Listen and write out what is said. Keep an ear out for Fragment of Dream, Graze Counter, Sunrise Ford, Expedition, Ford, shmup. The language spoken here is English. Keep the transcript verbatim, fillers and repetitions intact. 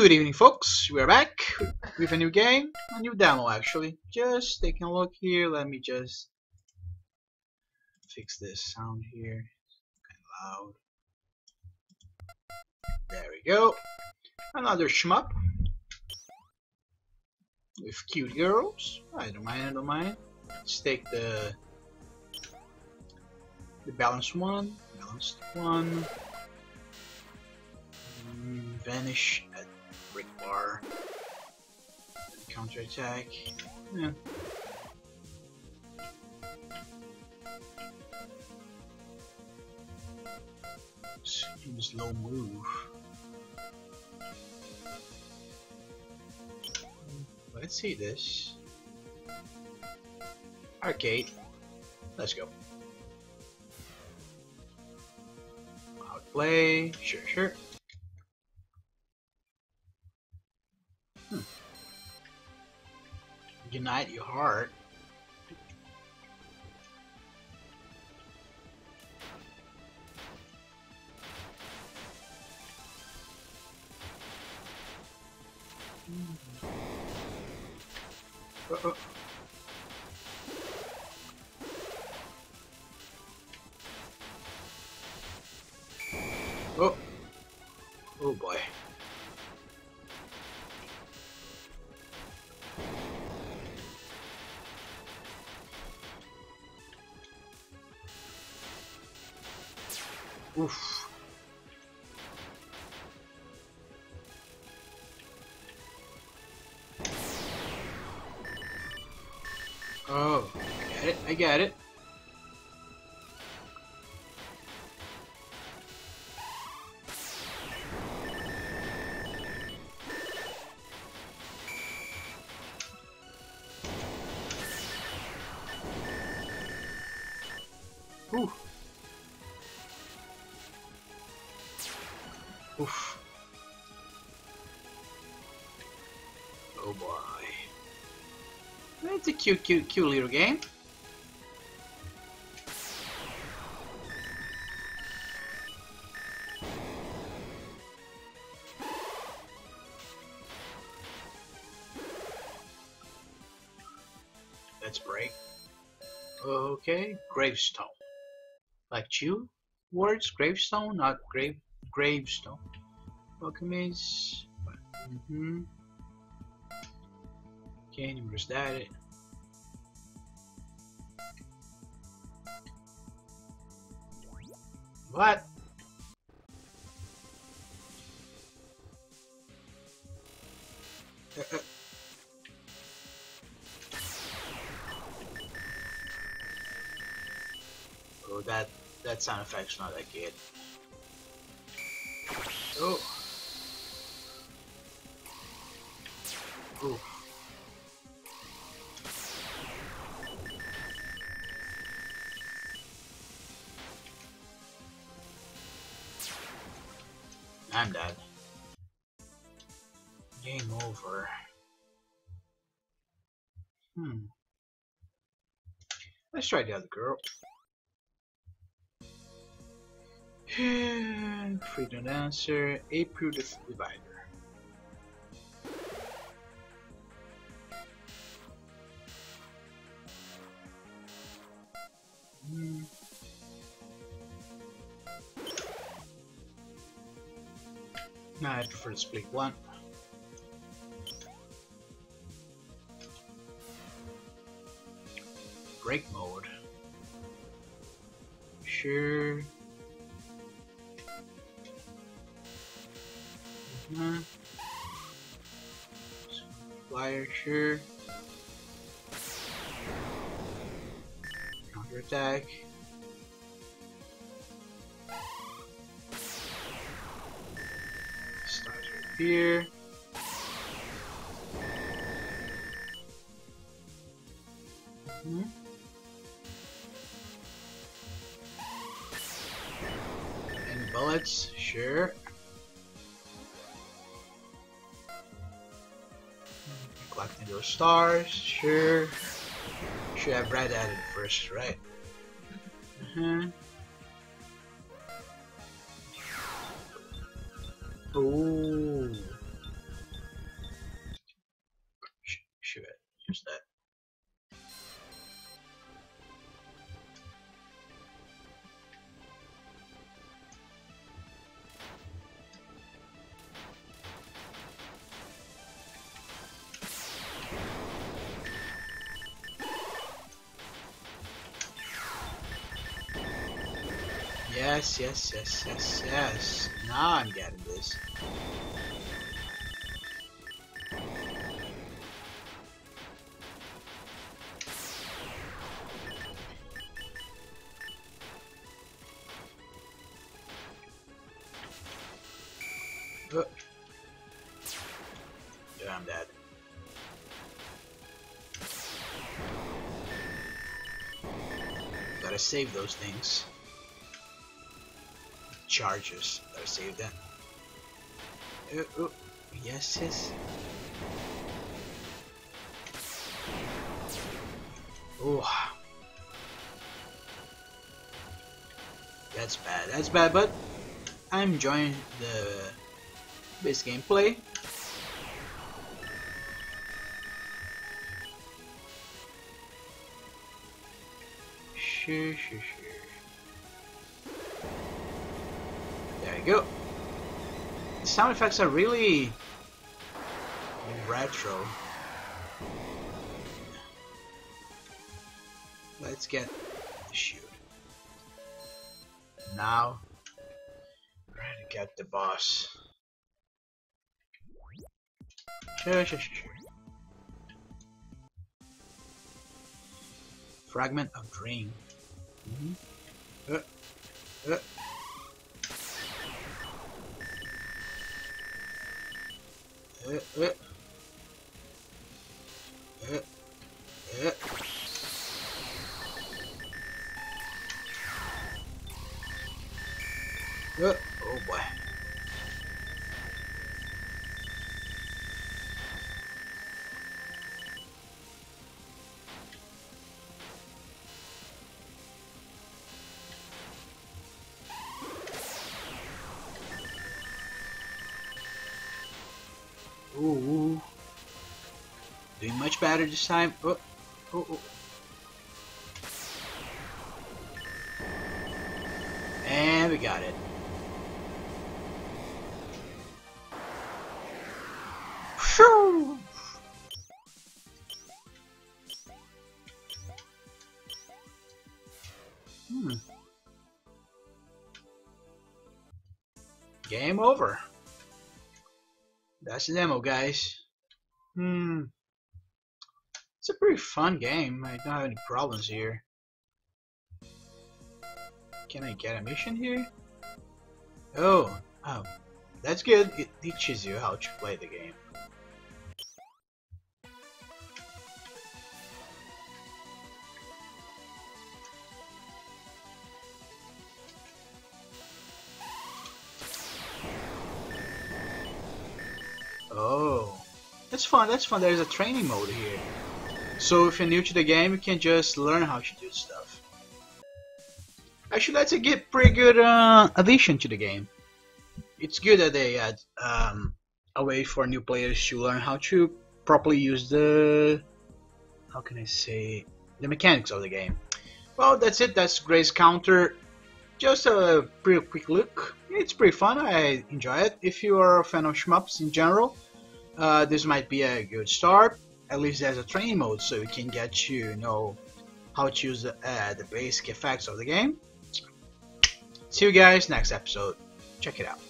Good evening, folks. We're back with a new game, a new demo actually. Just taking a look here. Let me just fix this sound here. Kind of loud. There we go. Another shmup with cute girls. I don't mind. I don't mind. Let's take the the balanced one. Balanced one. Vanish at brick bar. Counter attack. Yeah. Seems low move. Let's see this. Arcade. Let's go. Outplay. Sure, sure. Unite your heart. Uh-oh. Oh. Oh boy. Oof. Oh, I get it, I get it. Ooh. Oof. Oh boy. It's a cute, cute, cute little game. Let's break. Okay, gravestone. Like two words, gravestone, not grave. Gravestone. Alchemies. Mm-hmm. Okay, you missed that. What? Oh, that that sound effect's not that good. Oh. Ooh. I'm dead. Game over. Hmm. Let's try the other girl. Freedom Dancer, April the Divider. Mm. Nah, I prefer to split one. Break mode. Sure. Huh. Flyer, sure. Counter attack. Stars right here. Mm-hmm. And bullets, sure. Collecting those stars, sure. Should have read at it first, right? Mm-hmm. Ooh. yes, yes, yes, yes, yes. Now I'm getting this. But yeah, I'm dead. Gotta save those things. Charges. Gotta save them. Uh, oh. Yes, yes. Oh. That's bad. That's bad, but I'm enjoying the base gameplay. Sure, sure, sure. There you go. The sound effects are really retro. Let's get the shield. Now, we're gonna get the boss. Sure, sure, sure. Fragment of Dream. Mm-hmm. uh, uh. Uh, uh. Uh, uh. Uh. Oh boy. Ooh, doing much better this time. Oh, oh, oh. And we got it. Whew. Hmm. Game over. That's the demo, guys. Hmm. It's a pretty fun game. I don't have any problems here. Can I get a mission here? Oh, oh. That's good. It teaches you how to play the game. Oh, that's fun, that's fun. There's a training mode here. So if you're new to the game, you can just learn how to do stuff. Actually, that's a good, pretty good uh, addition to the game. It's good that they add um, a way for new players to learn how to properly use the... How can I say... the mechanics of the game. Well, that's it. That's Graze Counter. Just a pretty quick look. It's pretty fun. I enjoy it. If you are a fan of shmups in general, Uh, this might be a good start. At least there's a training mode, so you can get to you know how to use the, uh, the basic effects of the game. See you guys next episode. Check it out.